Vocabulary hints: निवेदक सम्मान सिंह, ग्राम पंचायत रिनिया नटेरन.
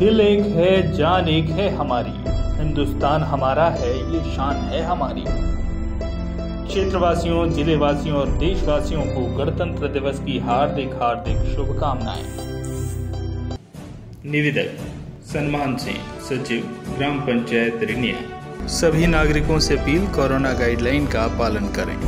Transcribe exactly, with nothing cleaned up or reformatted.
दिल एक है, जान एक है हमारी, हिंदुस्तान हमारा है, ये शान है हमारी। क्षेत्रवासियों, जिलेवासियों और देशवासियों को गणतंत्र दिवस की हार्दिक हार्दिक शुभकामनाएं। निवेदक सम्मान सिंह, सचिव, ग्राम पंचायत रिनिया। सभी नागरिकों से अपील, कोरोना गाइडलाइन का पालन करें।